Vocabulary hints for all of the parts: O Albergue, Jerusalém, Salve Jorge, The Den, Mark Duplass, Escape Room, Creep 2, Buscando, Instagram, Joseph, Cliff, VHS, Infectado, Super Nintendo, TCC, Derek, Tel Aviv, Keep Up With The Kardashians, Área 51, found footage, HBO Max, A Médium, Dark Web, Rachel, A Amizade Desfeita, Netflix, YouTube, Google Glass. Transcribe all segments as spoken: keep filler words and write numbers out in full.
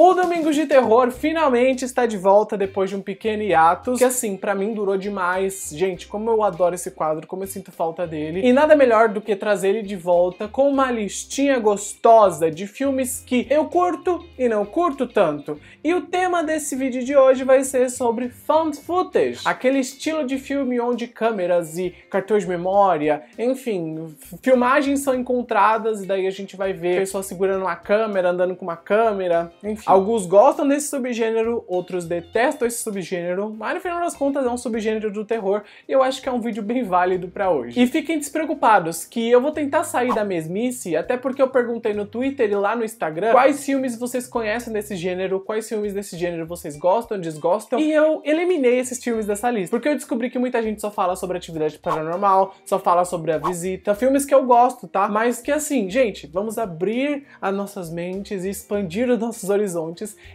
O Domingos de Terror finalmente está de volta depois de um pequeno hiatus, que assim, pra mim durou demais. Gente, como eu adoro esse quadro, como eu sinto falta dele. E nada melhor do que trazer ele de volta com uma listinha gostosa de filmes que eu curto e não curto tanto. E o tema desse vídeo de hoje vai ser sobre found footage, aquele estilo de filme onde câmeras e cartões de memória, enfim, filmagens são encontradas e daí a gente vai ver pessoas segurando uma câmera, andando com uma câmera, enfim. Alguns gostam desse subgênero, outros detestam esse subgênero, mas no final das contas é um subgênero do terror e eu acho que é um vídeo bem válido pra hoje. E fiquem despreocupados que eu vou tentar sair da mesmice, até porque eu perguntei no Twitter e lá no Instagram quais filmes vocês conhecem desse gênero, quais filmes desse gênero vocês gostam, desgostam, e eu eliminei esses filmes dessa lista, porque eu descobri que muita gente só fala sobre Atividade Paranormal, só fala sobre A Visita, filmes que eu gosto, tá? Mas que assim, gente, vamos abrir as nossas mentes e expandir os nossos horizontes.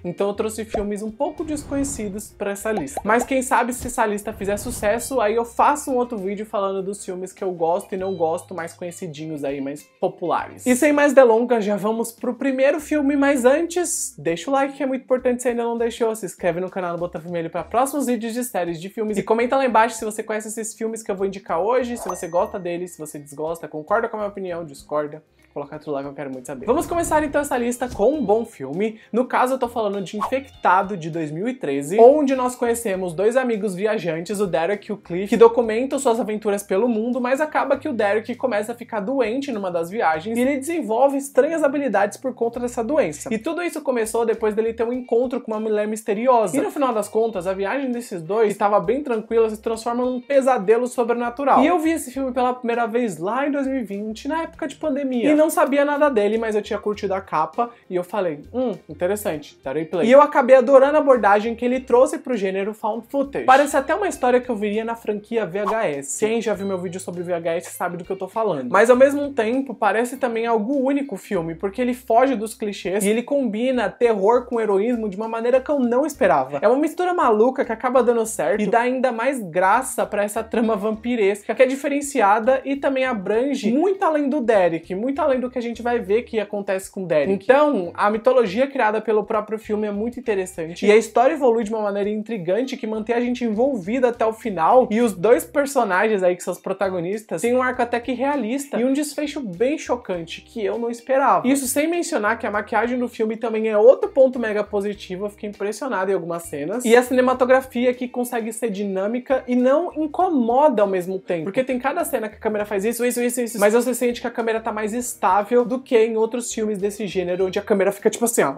Então eu trouxe filmes um pouco desconhecidos pra essa lista. Mas quem sabe se essa lista fizer sucesso, aí eu faço um outro vídeo falando dos filmes que eu gosto e não gosto, mais conhecidinhos aí, mais populares. E sem mais delongas, já vamos pro primeiro filme, mas antes, deixa o like que é muito importante se ainda não deixou, se inscreve no canal do Botão Vermelho pra próximos vídeos de séries de filmes e comenta lá embaixo se você conhece esses filmes que eu vou indicar hoje, se você gosta deles, se você desgosta, concorda com a minha opinião, discorda. Colocar tudo lá que eu quero muito saber. Vamos começar então essa lista com um bom filme. No caso eu tô falando de Infectado, de dois mil e treze, onde nós conhecemos dois amigos viajantes, o Derek e o Cliff, que documentam suas aventuras pelo mundo, mas acaba que o Derek começa a ficar doente numa das viagens e ele desenvolve estranhas habilidades por conta dessa doença. E tudo isso começou depois dele ter um encontro com uma mulher misteriosa. E no final das contas, a viagem desses dois, que estava bem tranquila, se transforma num pesadelo sobrenatural. E eu vi esse filme pela primeira vez lá em dois mil e vinte, na época de pandemia. E não sabia nada dele, mas eu tinha curtido a capa e eu falei, hum, interessante, darei play. E eu acabei adorando a abordagem que ele trouxe pro gênero found footage. Parece até uma história que eu viria na franquia V H S. Quem já viu meu vídeo sobre V H S sabe do que eu tô falando. Mas ao mesmo tempo, parece também algo único o filme, porque ele foge dos clichês e ele combina terror com heroísmo de uma maneira que eu não esperava. É uma mistura maluca que acaba dando certo e dá ainda mais graça pra essa trama vampiresca, que é diferenciada e também abrange muito além do Derek, muito além do que a gente vai ver que acontece com Derek. Então, a mitologia criada pelo próprio filme é muito interessante e a história evolui de uma maneira intrigante que mantém a gente envolvida até o final, e os dois personagens aí que são os protagonistas têm um arco até que realista e um desfecho bem chocante que eu não esperava. Isso sem mencionar que a maquiagem do filme também é outro ponto mega positivo, eu fiquei impressionado em algumas cenas, e a cinematografia que consegue ser dinâmica e não incomoda ao mesmo tempo, porque tem cada cena que a câmera faz isso, isso, isso, isso, mas você sente que a câmera tá mais estável do que em outros filmes desse gênero, onde a câmera fica tipo assim, ó.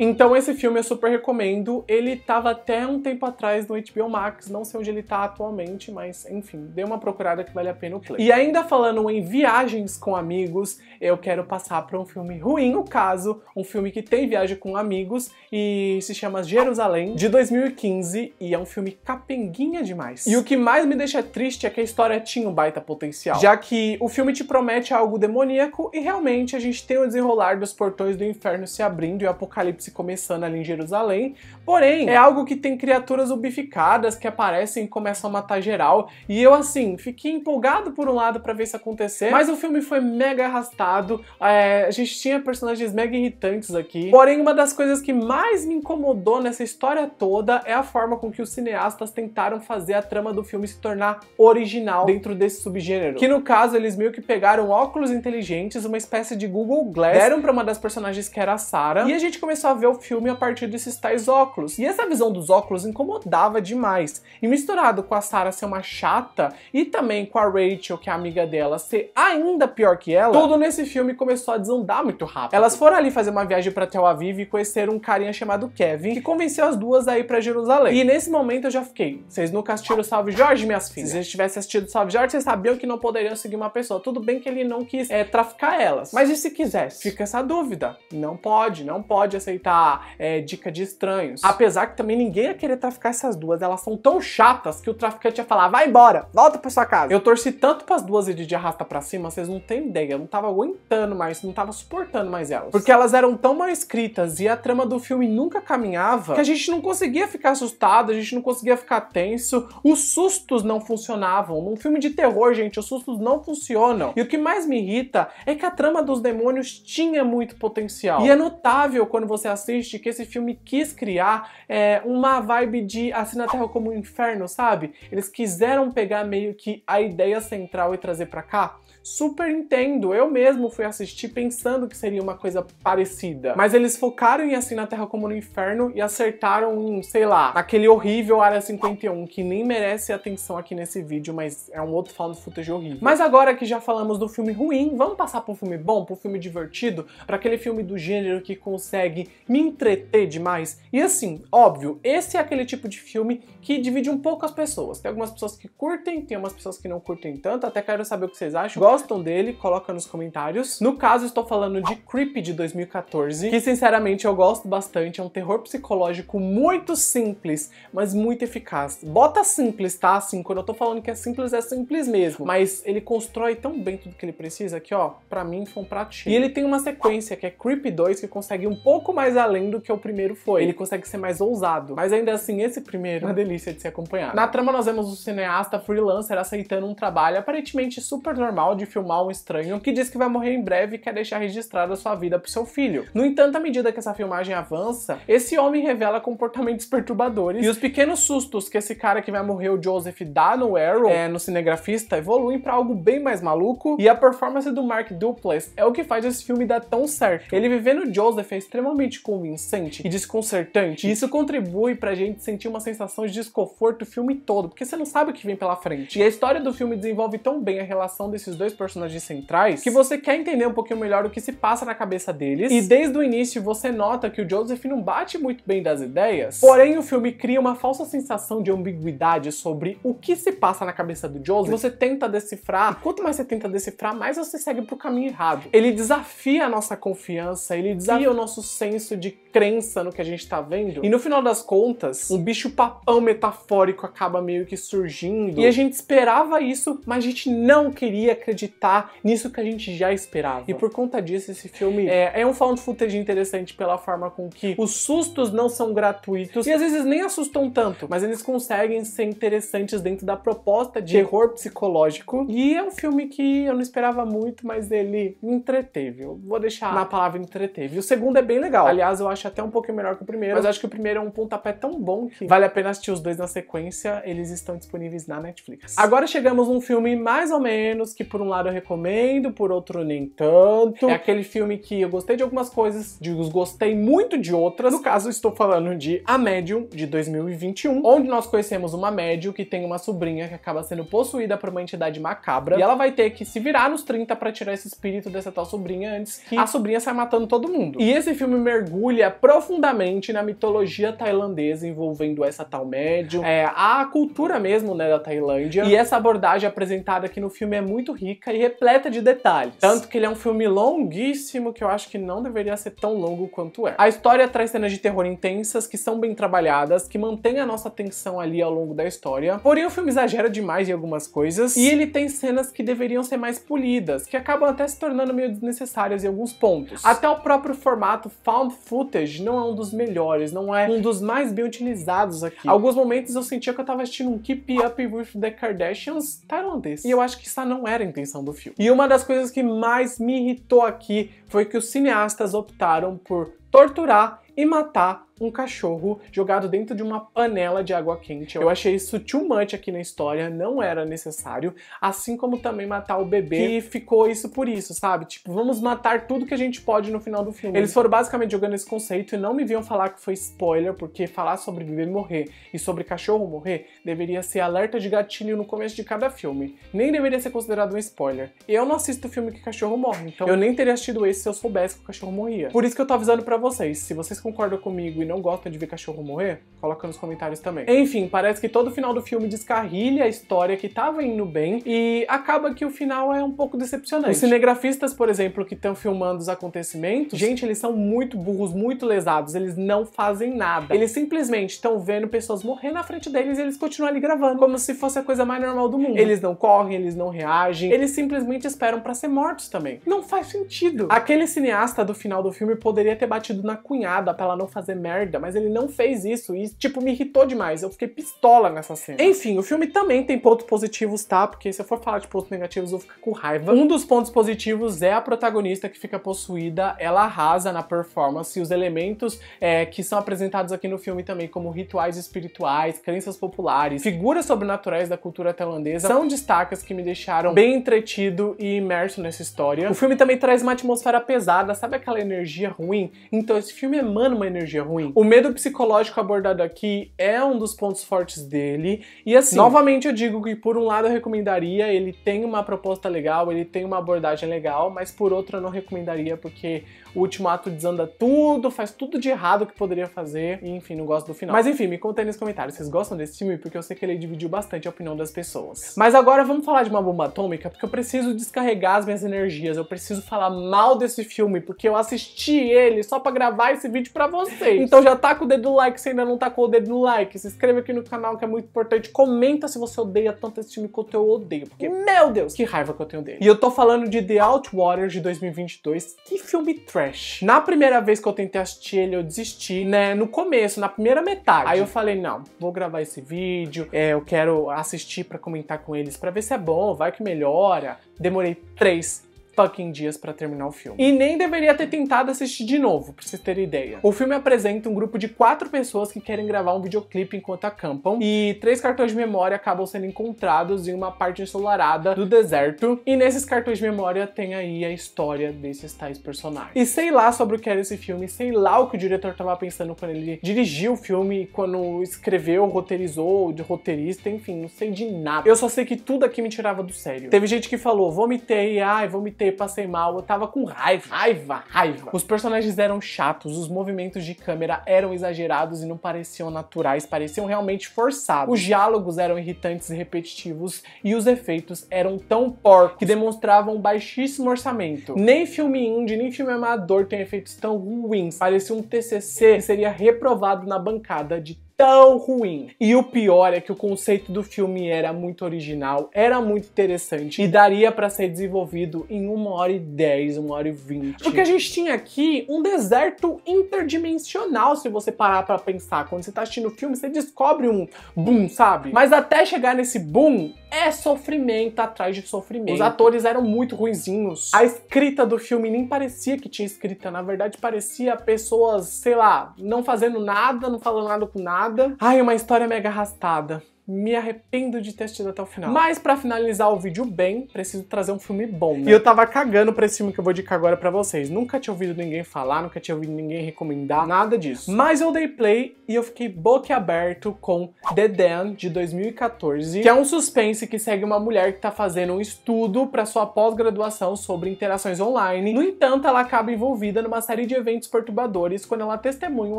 Então esse filme eu super recomendo. Ele tava até um tempo atrás no H B O Max, não sei onde ele tá atualmente, mas enfim, dê uma procurada que vale a pena o play. E ainda falando em viagens com amigos, eu quero passar pra um filme ruim, no caso, um filme que tem viagem com amigos e se chama Jerusalém, de dois mil e quinze, e é um filme capenguinha demais. E o que mais me deixa triste é que a história tinha um baita potencial, já que o filme te promete algo demoníaco e realmente a gente tem o desenrolar dos portões do inferno se abrindo e o apocalipse começando ali em Jerusalém, porém é algo que tem criaturas ubificadas que aparecem e começam a matar geral, e eu assim, fiquei empolgado por um lado pra ver isso acontecer, mas o filme foi mega arrastado, é, a gente tinha personagens mega irritantes aqui, porém uma das coisas que mais me incomodou nessa história toda é a forma com que os cineastas tentaram fazer a trama do filme se tornar original dentro desse subgênero, que no caso eles meio que pegaram óculos inteligentes inteligentes, uma espécie de Google Glass, deram pra uma das personagens que era a Sarah, e a gente começou a ver o filme a partir desses tais óculos. E essa visão dos óculos incomodava demais. E misturado com a Sarah ser uma chata, e também com a Rachel, que é a amiga dela, ser ainda pior que ela, tudo nesse filme começou a desandar muito rápido. Elas foram ali fazer uma viagem pra Tel Aviv e conheceram um carinha chamado Kevin, que convenceu as duas a ir pra Jerusalém. E nesse momento eu já fiquei, vocês nunca assistiram Salve Jorge, minhas filhas? Se vocês tivessem assistido Salve Jorge, vocês sabiam que não poderiam seguir uma pessoa. Tudo bem que ele não quis, é, traficar elas. Mas e se quisesse? Fica essa dúvida. Não pode, não pode aceitar é, dica de estranhos. Apesar que também ninguém ia querer traficar essas duas. Elas são tão chatas que o traficante ia falar, vai embora, volta pra sua casa. Eu torci tanto pras duas e de arrasta pra cima, vocês não têm ideia. Eu não tava aguentando mais, não tava suportando mais elas. Porque elas eram tão mal escritas e a trama do filme nunca caminhava que a gente não conseguia ficar assustado, a gente não conseguia ficar tenso. Os sustos não funcionavam. Num filme de terror, gente, os sustos não funcionam. E o que mais me irrita nota é que a trama dos demônios tinha muito potencial. E é notável quando você assiste que esse filme quis criar é, uma vibe de Assim na Terra como um Inferno, sabe? Eles quiseram pegar meio que a ideia central e trazer pra cá. Super Nintendo, eu mesmo fui assistir pensando que seria uma coisa parecida. Mas eles focaram em Assim na Terra como no Inferno e acertaram em, sei lá, naquele horrível Área cinquenta e um, que nem merece atenção aqui nesse vídeo, mas é um outro found footage horrível. Mas agora que já falamos do filme ruim, vamos passar pro filme bom, pro filme divertido, pra aquele filme do gênero que consegue me entreter demais. E assim, óbvio, esse é aquele tipo de filme que divide um pouco as pessoas. Tem algumas pessoas que curtem, tem umas pessoas que não curtem tanto, até quero saber o que vocês acham. Gostam dele? Coloca nos comentários. No caso, estou falando de Creep de dois mil e quatorze, que sinceramente eu gosto bastante. É um terror psicológico muito simples, mas muito eficaz. Bota simples, tá? Assim, quando eu tô falando que é simples, é simples mesmo. Mas ele constrói tão bem tudo que ele precisa que, ó, pra mim foi um prato cheio. E ele tem uma sequência, que é Creep dois, que consegue um pouco mais além do que o primeiro foi. Ele consegue ser mais ousado. Mas ainda assim, esse primeiro é uma delícia de se acompanhar. Na trama, nós vemos um cineasta freelancer aceitando um trabalho aparentemente super normal, de filmar um estranho que diz que vai morrer em breve e quer deixar registrada sua vida pro seu filho. No entanto, à medida que essa filmagem avança, esse homem revela comportamentos perturbadores e os pequenos sustos que esse cara que vai morrer, o Joseph, dá no Arrow, é, no cinegrafista, evoluem pra algo bem mais maluco, e a performance do Mark Duplass é o que faz esse filme dar tão certo. Ele vivendo Joseph é extremamente convincente e desconcertante, e isso contribui pra gente sentir uma sensação de desconforto o filme todo, porque você não sabe o que vem pela frente. E a história do filme desenvolve tão bem a relação desses dois personagens centrais, que você quer entender um pouquinho melhor o que se passa na cabeça deles, e desde o início você nota que o Joseph não bate muito bem das ideias, porém o filme cria uma falsa sensação de ambiguidade sobre o que se passa na cabeça do Joseph, e você tenta decifrar, e quanto mais você tenta decifrar, mais você segue pro caminho errado. Ele desafia a nossa confiança, ele desafia o nosso senso de crença no que a gente tá vendo, e no final das contas, um bicho papão metafórico acaba meio que surgindo, e a gente esperava isso, mas a gente não queria acreditar nisso que a gente já esperava. E por conta disso, esse filme é, é um found footage interessante pela forma com que os sustos não são gratuitos e às vezes nem assustam tanto, mas eles conseguem ser interessantes dentro da proposta de terror psicológico. E é um filme que eu não esperava muito, mas ele me entreteve. Eu vou deixar na palavra entreteve. O segundo é bem legal. Aliás, eu acho até um pouquinho melhor que o primeiro, mas eu acho que o primeiro é um pontapé tão bom que vale a pena assistir os dois na sequência. Eles estão disponíveis na Netflix. Agora chegamos num filme mais ou menos que, por um lado eu recomendo, por outro nem tanto. É aquele filme que eu gostei de algumas coisas, desgostei muito de outras. No caso, estou falando de A Médium, de dois mil e vinte e um, onde nós conhecemos uma médium que tem uma sobrinha que acaba sendo possuída por uma entidade macabra, e ela vai ter que se virar nos trinta para tirar esse espírito dessa tal sobrinha antes que a sobrinha saia matando todo mundo. E esse filme mergulha profundamente na mitologia tailandesa envolvendo essa tal médium, é, a cultura mesmo, né, da Tailândia, e essa abordagem apresentada aqui no filme é muito rica e repleta de detalhes. Tanto que ele é um filme longuíssimo, que eu acho que não deveria ser tão longo quanto é. A história traz cenas de terror intensas, que são bem trabalhadas, que mantém a nossa atenção ali ao longo da história. Porém, o filme exagera demais em algumas coisas, e ele tem cenas que deveriam ser mais polidas, que acabam até se tornando meio desnecessárias em alguns pontos. Até o próprio formato found footage não é um dos melhores, não é um dos mais bem utilizados aqui. Alguns momentos eu sentia que eu tava assistindo um Keep Up With The Kardashians tailandês, e eu acho que isso não era a intenção do filme. E uma das coisas que mais me irritou aqui foi que os cineastas optaram por torturar e matar um cachorro jogado dentro de uma panela de água quente. Eu achei isso too much aqui na história, não era necessário. Assim como também matar o bebê, que ficou isso por isso, sabe? Tipo, vamos matar tudo que a gente pode no final do filme. Eles foram basicamente jogando esse conceito e não me vinham falar que foi spoiler, porque falar sobre bebê morrer e sobre cachorro morrer deveria ser alerta de gatilho no começo de cada filme. Nem deveria ser considerado um spoiler. Eu não assisto filme que cachorro morre, então eu nem teria assistido esse se eu soubesse que o cachorro morria. Por isso que eu tô avisando pra vocês, se vocês concordam comigo e não gosta de ver cachorro morrer, coloca nos comentários também. Enfim, parece que todo final do filme descarrilha a história que tava indo bem e acaba que o final é um pouco decepcionante. Os cinegrafistas, por exemplo, que estão filmando os acontecimentos, gente, eles são muito burros, muito lesados, eles não fazem nada. Eles simplesmente estão vendo pessoas morrer na frente deles e eles continuam ali gravando, como se fosse a coisa mais normal do mundo. Eles não correm, eles não reagem, eles simplesmente esperam pra ser mortos também. Não faz sentido. Aquele cineasta do final do filme poderia ter batido na cunhada pra ela não fazer merda merda, mas ele não fez isso e, tipo, me irritou demais. Eu fiquei pistola nessa cena. Enfim, o filme também tem pontos positivos, tá? Porque se eu for falar de pontos negativos, eu vou ficar com raiva. Um dos pontos positivos é a protagonista que fica possuída. Ela arrasa na performance e os elementos é, que são apresentados aqui no filme também, como rituais espirituais, crenças populares, figuras sobrenaturais da cultura tailandesa, são destaques que me deixaram bem entretido e imerso nessa história. O filme também traz uma atmosfera pesada, sabe aquela energia ruim? Então esse filme emana uma energia ruim. O medo psicológico abordado aqui é um dos pontos fortes dele. E assim, novamente eu digo que por um lado eu recomendaria, ele tem uma proposta legal, ele tem uma abordagem legal, mas por outro eu não recomendaria porque o último ato desanda tudo, faz tudo de errado que poderia fazer e enfim, não gosto do final. Mas enfim, me conta aí nos comentários, vocês gostam desse filme? Porque eu sei que ele dividiu bastante a opinião das pessoas. Mas agora vamos falar de uma bomba atômica, porque eu preciso descarregar as minhas energias, eu preciso falar mal desse filme, porque eu assisti ele só pra gravar esse vídeo pra vocês. Então já taca o dedo no like se ainda não tacou o dedo no like, se inscreva aqui no canal que é muito importante, comenta se você odeia tanto esse filme quanto eu odeio, porque meu Deus, que raiva que eu tenho dele. E eu tô falando de The Outwaters de dois mil e vinte e dois, que filme trash. Na primeira vez que eu tentei assistir ele, eu desisti, né, no começo, na primeira metade. Aí eu falei, não, vou gravar esse vídeo, é, eu quero assistir pra comentar com eles, pra ver se é bom, vai que melhora. Demorei três fucking dias pra terminar o filme. E nem deveria ter tentado assistir de novo, pra vocês terem ideia. O filme apresenta um grupo de quatro pessoas que querem gravar um videoclipe enquanto acampam, e três cartões de memória acabam sendo encontrados em uma parte ensolarada do deserto, e nesses cartões de memória tem aí a história desses tais personagens. E sei lá sobre o que era esse filme, sei lá o que o diretor tava pensando quando ele dirigiu o filme, quando escreveu, roteirizou, de roteirista, enfim, não sei de nada. Eu só sei que tudo aqui me tirava do sério. Teve gente que falou, vomitei, ai, vomitei, passei mal, eu tava com raiva, raiva, raiva. Os personagens eram chatos, os movimentos de câmera eram exagerados e não pareciam naturais, pareciam realmente forçados. Os diálogos eram irritantes e repetitivos e os efeitos eram tão porcos que demonstravam um baixíssimo orçamento. Nem filme indie, nem filme amador tem efeitos tão ruins. Parecia um T C C que seria reprovado na bancada de tão ruim. E o pior é que o conceito do filme era muito original, era muito interessante e daria pra ser desenvolvido em uma hora e dez, uma hora e vinte. Porque a gente tinha aqui um deserto interdimensional, se você parar pra pensar. Quando você tá assistindo o filme, você descobre um boom, sabe? Mas até chegar nesse boom, é sofrimento atrás de sofrimento. Os atores eram muito ruinzinhos. A escrita do filme nem parecia que tinha escrita, na verdade parecia pessoas, sei lá, não fazendo nada, não falando nada com nada. Ai, uma história mega arrastada. Me arrependo de ter assistido até o final. Mas pra finalizar o vídeo bem, preciso trazer um filme bom, né? E eu tava cagando pra esse filme que eu vou indicar agora pra vocês. Nunca tinha ouvido ninguém falar, nunca tinha ouvido ninguém recomendar, nada disso. Mas eu dei play e eu fiquei boquiaberto com The Den, de dois mil e quatorze, que é um suspense que segue uma mulher que tá fazendo um estudo pra sua pós-graduação sobre interações online. No entanto, ela acaba envolvida numa série de eventos perturbadores quando ela testemunha um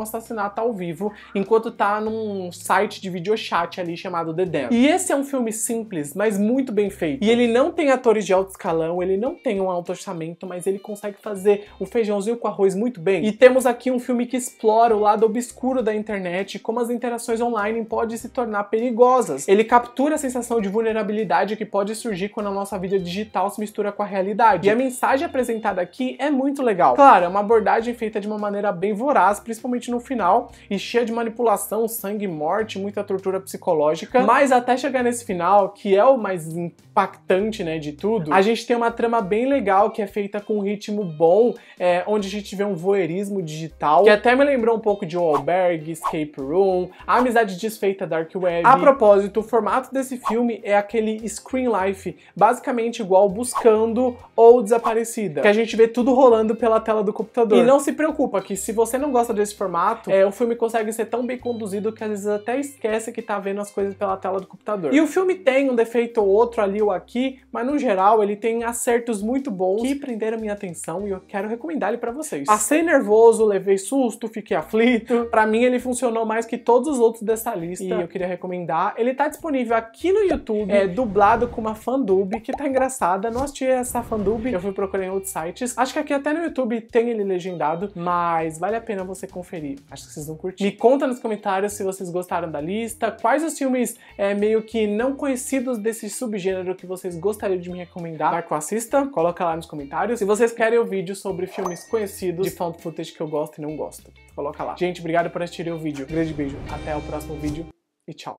assassinato ao vivo, enquanto tá num site de videochat ali chamado The Den. E esse é um filme simples, mas muito bem feito. E ele não tem atores de alto escalão, ele não tem um alto orçamento, mas ele consegue fazer o feijãozinho com arroz muito bem. E temos aqui um filme que explora o lado obscuro da internet, como as interações online podem se tornar perigosas. Ele captura a sensação de vulnerabilidade que pode surgir quando a nossa vida digital se mistura com a realidade. E a mensagem apresentada aqui é muito legal. Claro, é uma abordagem feita de uma maneira bem voraz, principalmente no final, e cheia de manipulação, sangue, morte, muita tortura psicológica. Mas até chegar nesse final, que é o mais impactante, né, de tudo, a gente tem uma trama bem legal que é feita com um ritmo bom, é, onde a gente vê um voyeurismo digital, que até me lembrou um pouco de O Albergue, Escape Room, A Amizade Desfeita, Dark Web. A propósito, o formato desse filme é aquele screen life, basicamente igual Buscando ou Desaparecida, que a gente vê tudo rolando pela tela do computador. E não se preocupa que se você não gosta desse formato, é, o filme consegue ser tão bem conduzido que às vezes até esquece que tá vendo as coisas pela tela do computador. E o filme tem um defeito ou outro ali ou aqui, mas no geral ele tem acertos muito bons que prenderam minha atenção e eu quero recomendar ele pra vocês. Passei nervoso, levei susto, fiquei aflito. Pra mim ele funcionou mais que todos os outros dessa lista e eu queria recomendar. Ele tá disponível aqui no YouTube, é dublado com uma fandub que tá engraçada. Não assisti essa fandub, eu fui procurar em outros sites. Acho que aqui até no YouTube tem ele legendado, mas vale a pena você conferir. Acho que vocês vão curtir. Me conta nos comentários se vocês gostaram da lista, quais os filmes filmes é, meio que não conhecidos desse subgênero que vocês gostariam de me recomendar para que eu assista, coloca lá nos comentários. Se vocês querem o vídeo sobre filmes conhecidos de found footage que eu gosto e não gosto, coloca lá. Gente, obrigado por assistirem o vídeo. Um grande beijo, até o próximo vídeo e tchau.